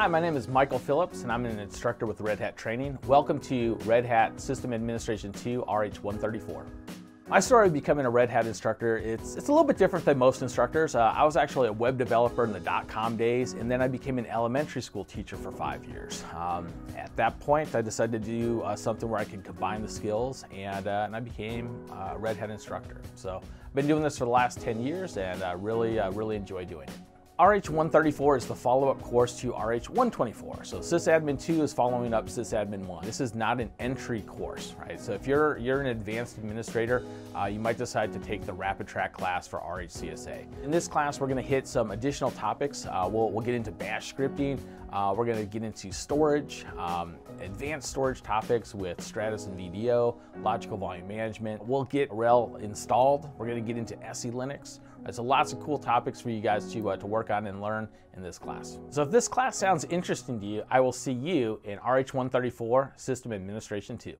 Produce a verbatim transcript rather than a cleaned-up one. Hi, my name is Michael Phillips and I'm an instructor with Red Hat Training. Welcome to Red Hat System Administration two, R H one thirty-four. My story of becoming a Red Hat instructor, it's, it's a little bit different than most instructors. Uh, I was actually a web developer in the dot-com days, and then I became an elementary school teacher for five years. Um, at that point, I decided to do uh, something where I could combine the skills, and, uh, and I became a Red Hat instructor. So I've been doing this for the last ten years, and I uh, really, uh, really enjoy doing it. R H one thirty-four is the follow-up course to R H one twenty-four. So sysadmin two is following up sysadmin one. This is not an entry course, right? So if you're, you're an advanced administrator, uh, you might decide to take the Rapid Track class for R H C S A. In this class, we're gonna hit some additional topics. Uh, we'll, we'll get into bash scripting. Uh, we're gonna get into storage, um, advanced storage topics with Stratis and V D O, logical volume management. We'll get RHEL installed. We're gonna get into S E Linux. So lots of cool topics for you guys to, uh, to work on and learn in this class. So if this class sounds interesting to you, I will see you in R H one thirty-four System Administration two.